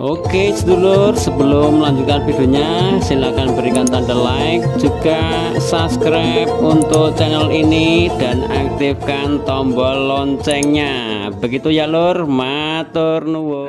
Oke sedulur, sebelum melanjutkan videonya silahkan berikan tanda like, juga subscribe untuk channel ini dan aktifkan tombol loncengnya. Begitu ya lur, matur nuwun.